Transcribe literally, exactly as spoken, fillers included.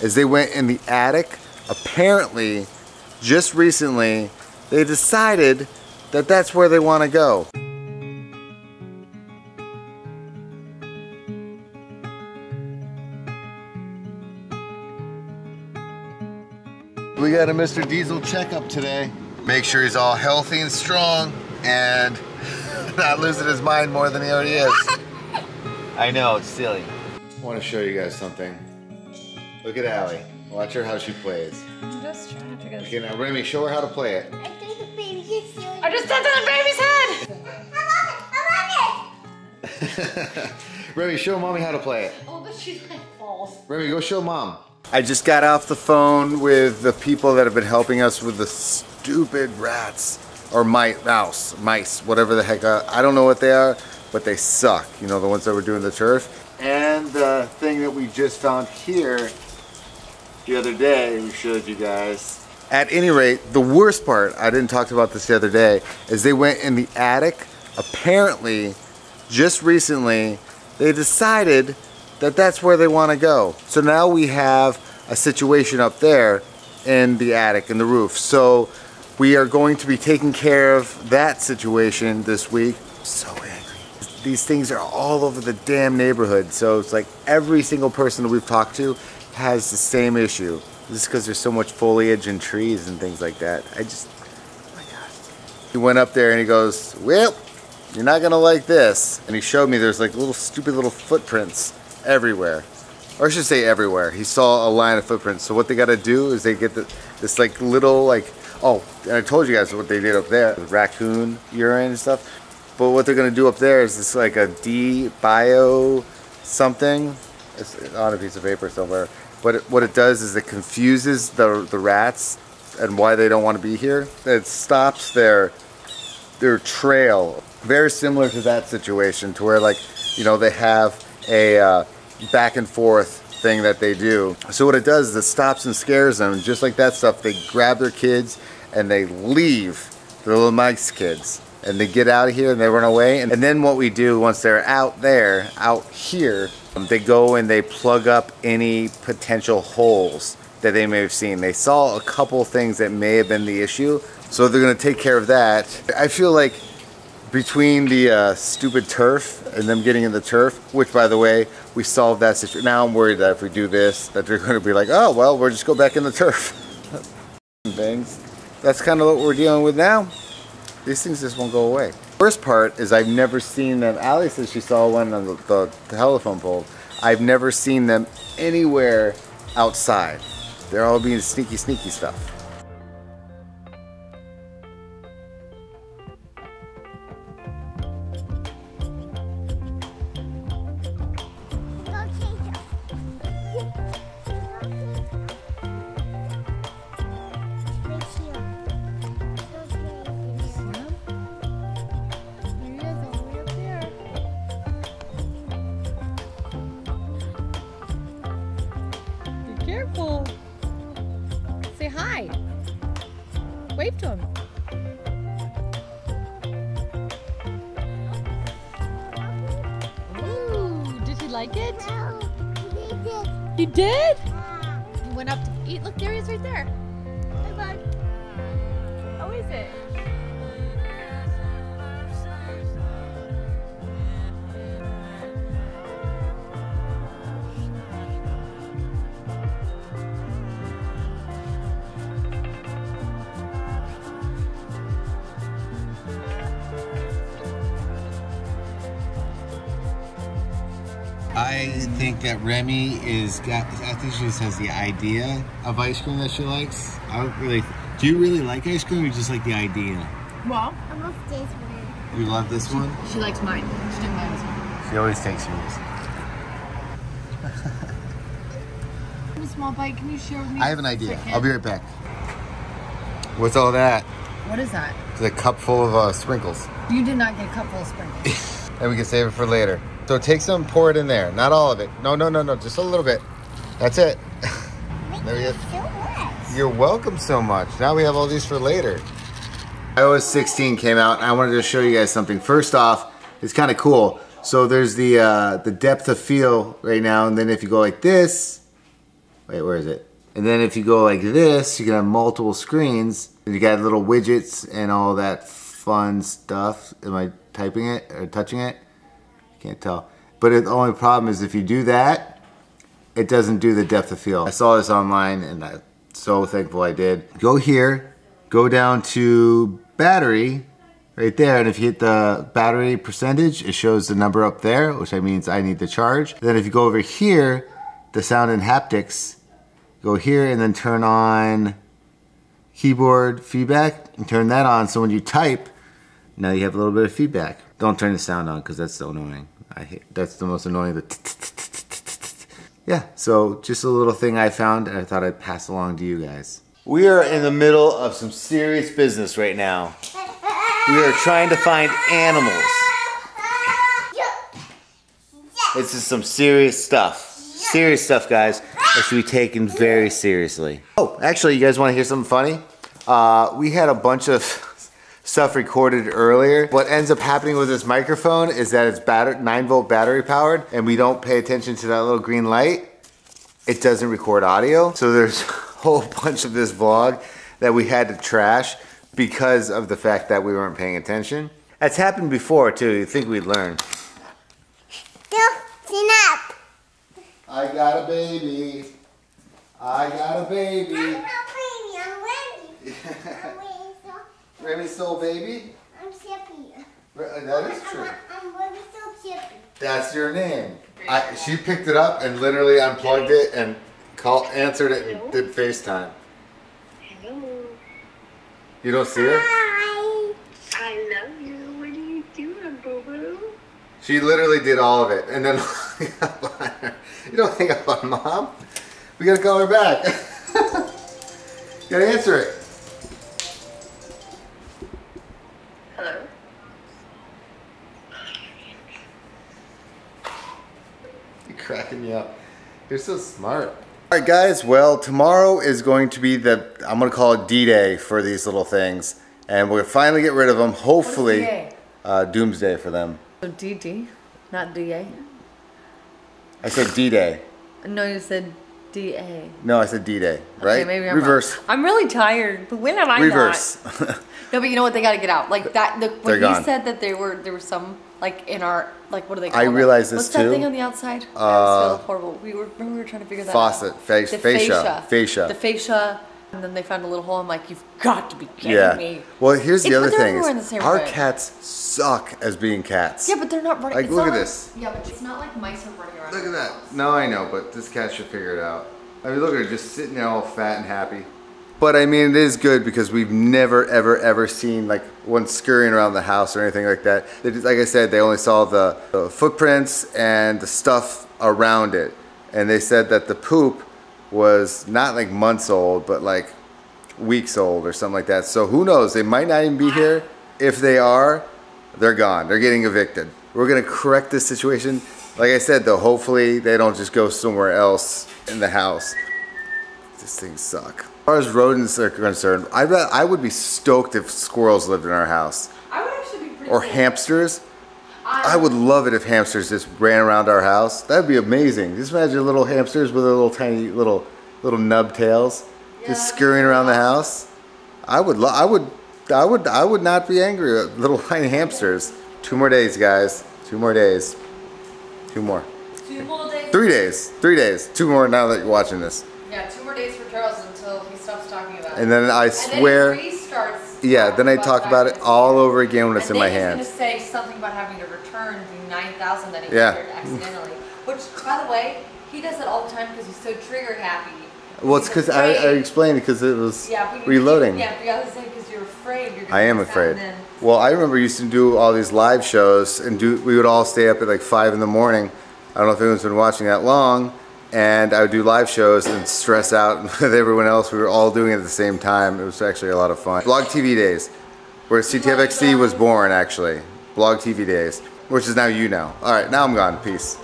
is they went in the attic. Apparently, just recently, they decided that that's where they want to go. We got a Mister Diesel checkup today. Make sure he's all healthy and strong and not losing his mind more than he already is. I know, it's silly. I want to show you guys something. Look at Allie. Watch her how she plays. I'm just trying to figure this out. Okay, now Remy, show her how to play it. I think the baby's head. I just stepped on the baby's head! I love it! I love it! Remy, show mommy how to play it. Oh, but she like falls. Remy, go show mom. I just got off the phone with the people that have been helping us with the stupid rats. Or mice, mouse, mice, whatever the heck. Uh, I don't know what they are, but they suck. You know, the ones that were doing the turf. And the thing that we just found here the other day, we showed you guys. At any rate, the worst part, I didn't talk about this the other day, is they went in the attic. Apparently, just recently, they decided that that's where they want to go. So now we have a situation up there in the attic, in the roof. So we are going to be taking care of that situation this week. So angry. These things are all over the damn neighborhood. So it's like every single person that we've talked to has the same issue. This is because there's so much foliage and trees and things like that. I just, oh my gosh. He went up there and he goes, well, you're not gonna like this. And he showed me there's like little stupid little footprints everywhere. Or I should say everywhere. He saw a line of footprints. So what they gotta do is they get the, this like little like, oh, and I told you guys what they did up there. The raccoon urine and stuff. But what they're gonna do up there is this like a D bio something. It's on a piece of paper somewhere. But it, what it does is it confuses the, the rats and why they don't want to be here. It stops their their trail. Very similar to that situation, to where like, you know, they have a uh, back and forth thing that they do. So what it does is it stops and scares them. And just like that stuff, they grab their kids and they leave, the little mice kids. And they get out of here and they run away. And, and then what we do once they're out there, out here, they go and they plug up any potential holes that they may have seen. They saw a couple things that may have been the issue, so they're gonna take care of that. I feel like between the uh, stupid turf and them getting in the turf, which by the way, we solved that situation. Now I'm worried that if we do this, that they're gonna be like, oh, well, we'll just go back in the turf. Things. That's kind of what we're dealing with now. These things just won't go away. Worst part is I've never seen them. Allie says she saw one on the, the, the telephone pole. I've never seen them anywhere outside. They're all being sneaky, sneaky stuff. Careful. Say hi. Wave to him. Ooh, did you like it? No, he did. He did? Yeah. He went up to eat. Look, there he is right there. Hi, bud. How is it? I think that Remy is got, I think she just has the idea of ice cream that she likes. I don't really, do you really like ice cream or just like the idea? Well, I love this one. You love this one? She, she likes mine. She didn't like mine. She always takes yours. A small bite, can you share with me? I have an idea. I'll be right back. What's all that? What is that? It's a cup full of uh, sprinkles. You did not get a cup full of sprinkles. And we can save it for later. So take some, pour it in there. Not all of it. No, no, no, no. Just a little bit. That's it. There we go. So much. You're welcome so much. Now we have all these for later. i O S sixteen came out, and I wanted to show you guys something. First off, it's kind of cool. So there's the uh, the depth of field right now, and then if you go like this, Wait, where is it? And then if you go like this, you can have multiple screens. You got little widgets and all that fun stuff. Am I typing it or touching it? Can't tell. But it, the only problem is if you do that, it doesn't do the depth of field. I saw this online and I'm so thankful I did. Go here, go down to battery right there, and if you hit the battery percentage, it shows the number up there, which means I need to charge. And then if you go over here, the sound and haptics, go here and then turn on keyboard feedback and turn that on, so when you type, now you have a little bit of feedback. Don't turn the sound on because that's so annoying. I hate, that's the most annoying. The yeah, so just a little thing I found and I thought I'd pass along to you guys. We are in the middle of some serious business right now. We are trying to find animals. This is some serious stuff. Serious stuff, guys. It should be taken very seriously. Oh, actually, you guys want to hear something funny? Uh, we had a bunch of stuff recorded earlier. What ends up happening with this microphone is that it's batter nine volt battery powered, and we don't pay attention to that little green light. It doesn't record audio. So there's a whole bunch of this vlog that we had to trash because of the fact that we weren't paying attention. That's happened before too. You'd think we'd learn. Clean up. I got a baby. I got a baby. I'm not baby, I'm Remy. I'm Remy still baby? I'm Chippy. That is true. I'm Remy still Chippy. That's your name. I, she picked it up and literally unplugged it and called, answered it and did FaceTime. You don't see her? Hi. I love you. What are you doing, boo-boo? She literally did all of it. And then hung up on her. You don't hang up on Mom. We gotta call her back. You gotta answer it. Hello? You're cracking me up. You're so smart. Alright guys, well tomorrow is going to be the, I'm going to call it D-Day for these little things. And we'll finally get rid of them, hopefully. D-Day? Uh, doomsday for them. So D D, not D A? I said D-Day. No, you said D A. No, I said D-Day, right? Okay, maybe I'm Reverse. Wrong. I'm really tired, but when am I Reverse. Not? Reverse. No, but you know what, they got to get out. Like that, the, when you said that there were, there were some... Like in our, like what do they call it? I realized this too. What's that thing on the outside? Uh, that was so horrible. We were, remember we were trying to figure that Faucet, out. Faucet, fascia, fascia. The fascia, and then they found a little hole. I'm like, you've got to be kidding yeah. me. Well, here's the it, other thing. Our way. Cats suck as being cats. Yeah, but they're not running. Like, look at like, this. Yeah, but it's not like mice are running around. Look at that. No, I know, but this cat should figure it out. I mean, look at her just sitting there all fat and happy. But I mean, it is good because we've never, ever, ever seen like one scurrying around the house or anything like that. They just, like I said, they only saw the, the footprints and the stuff around it. And they said that the poop was not like months old, but like weeks old or something like that. So who knows? They might not even be here. If they are, they're gone. They're getting evicted. We're going to correct this situation. Like I said, though, hopefully they don't just go somewhere else in the house. These things suck. As far as rodents are concerned, I I would be stoked if squirrels lived in our house. I would actually be pretty Or hamsters. I, I would love it if hamsters just ran around our house. That would be amazing. Just imagine little hamsters with their little tiny little little nub tails yeah, just scurrying around the house. I would lo I would I would I would not be angry at little tiny hamsters. Two more days, guys. Two more days. Two more. Two more days. Three days. Three days. Two more now that you're watching this. Yeah, two more days for Charles until he stops talking about it. And then I swear, and then he restarts yeah, then I talk about it all over again when it's in my hand. And then he's going to say something about having to return the nine thousand that he entered accidentally. Which, by the way, he does it all the time because he's so trigger happy. Well, it's because I, I explained because it was yeah, but reloading. Yeah, but you have to say because you're afraid. You're I am afraid. Well, I remember we used to do all these live shows, and do we would all stay up at like five in the morning. I don't know if anyone's been watching that long. And I would do live shows and stress out with everyone else. We were all doing it at the same time. It was actually a lot of fun. Blog T V Days, where C T F X C was born actually. Blog T V Days, which is now you know. All right, now I'm gone, peace.